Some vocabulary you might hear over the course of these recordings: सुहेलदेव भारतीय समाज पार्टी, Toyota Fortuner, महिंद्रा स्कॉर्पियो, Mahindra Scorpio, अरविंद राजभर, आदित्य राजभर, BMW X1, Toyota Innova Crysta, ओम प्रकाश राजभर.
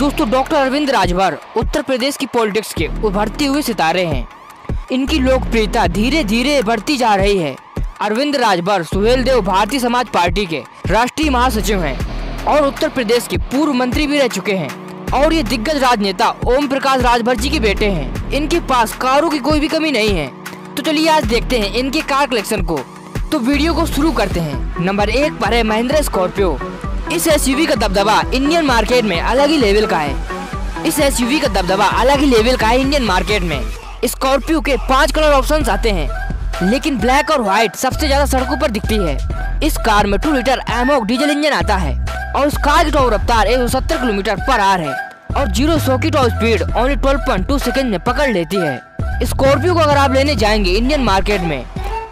दोस्तों डॉक्टर अरविंद राजभर उत्तर प्रदेश की पॉलिटिक्स के उभरते हुए सितारे हैं। इनकी लोकप्रियता धीरे धीरे बढ़ती जा रही है। अरविंद राजभर सुहेलदेव भारतीय समाज पार्टी के राष्ट्रीय महासचिव हैं और उत्तर प्रदेश के पूर्व मंत्री भी रह चुके हैं और ये दिग्गज राजनेता ओम प्रकाश राजभर जी के बेटे हैं। इनके पास कारों की कोई भी कमी नहीं है। तो चलिए आज देखते हैं इनके कार कलेक्शन को। तो वीडियो को शुरू करते हैं। नंबर 1 पर है महिंद्रा स्कॉर्पियो। इस एसयूवी का दबदबा इंडियन मार्केट में अलग ही लेवल का है। इंडियन मार्केट में स्कॉर्पियो के 5 कलर ऑप्शंस आते हैं, लेकिन ब्लैक और व्हाइट सबसे ज्यादा सड़कों पर दिखती है। इस कार में 2 लीटर एमोक डीजल इंजन आता है और इस कार की टॉप रफ्तार 170 किलोमीटर पर आर है और 0-100 की टॉप स्पीड ओनली 12.2 सेकेंड में पकड़ लेती है। स्कॉर्पियो को अगर आप लेने जाएंगे इंडियन मार्केट में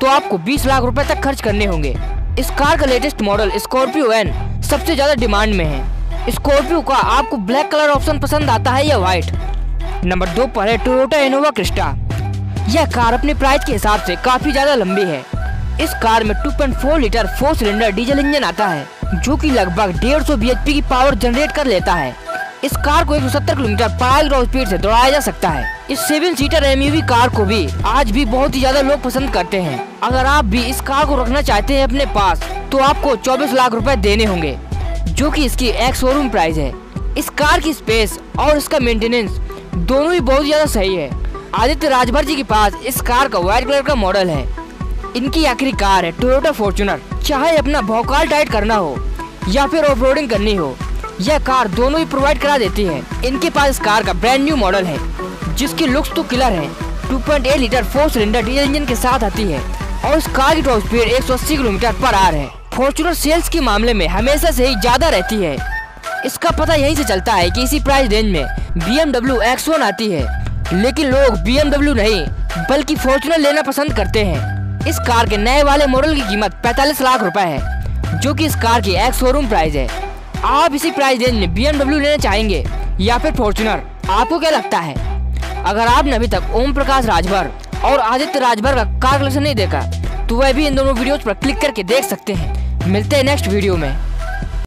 तो आपको 20 लाख रुपए तक खर्च करने होंगे। इस कार का लेटेस्ट मॉडल स्कॉर्पियो एन सबसे ज्यादा डिमांड में है। स्कॉर्पियो का आपको ब्लैक कलर ऑप्शन पसंद आता है या व्हाइट। नंबर 2 पर है टोयोटा इनोवा क्रिस्टा। यह कार अपने प्राइस के हिसाब से काफी ज्यादा लंबी है। इस कार में 2.4 लीटर 4 सिलेंडर डीजल इंजन आता है जो कि लगभग 150 bhp की पावर जनरेट कर लेता है। इस कार को 170 किलोमीटर पर स्पीड से दौड़ाया जा सकता है। इस 7 सीटर एमयूवी कार को भी आज भी बहुत ही ज्यादा लोग पसंद करते हैं। अगर आप भी इस कार को रखना चाहते हैं अपने पास तो आपको 24 लाख रुपए देने होंगे, जो कि इसकी एक्स-शोरूम प्राइस है। इस कार की स्पेस और इसका मेंटेनेंस दोनों ही बहुत ज्यादा सही है। आदित्य राजभर जी के पास इस कार का व्हाइट कलर का मॉडल है। इनकी आखिरी कार है टोयोटा फॉर्च्यूनर। चाहे अपना भौकाल टाइट करना हो या फिर ऑफ रोडिंग करनी हो, यह कार दोनों ही प्रोवाइड करा देती है। इनके पास इस कार का ब्रांड न्यू मॉडल है जिसकी लुक्स तो किलर है। 2.8 लीटर 4 सिलेंडर डीजल इंजन के साथ आती है और इस कार की टॉप स्पीड 180 किलोमीटर पर आर है। फॉर्च्यूनर सेल्स के मामले में हमेशा से ही ज्यादा रहती है। इसका पता यहीं से चलता है कि इसी प्राइस रेंज में BMW X1 आती है, लेकिन लोग BMW नहीं बल्कि फॉर्च्यूनर लेना पसंद करते हैं। इस कार के नए वाले मॉडल की कीमत 45 लाख रुपए है, जो कि इस कार की एक्स शोरूम प्राइस है। आप इसी प्राइस रेंज में BMW लेना चाहेंगे या फिर फॉर्च्यूनर? आपको क्या लगता है? अगर आपने अभी तक ओम प्रकाश राजभर और आदित्य राजभर का कार कलेक्शन नहीं देखा तो वह भी इन दोनों वीडियोस पर क्लिक करके देख सकते हैं। मिलते हैं नेक्स्ट वीडियो में।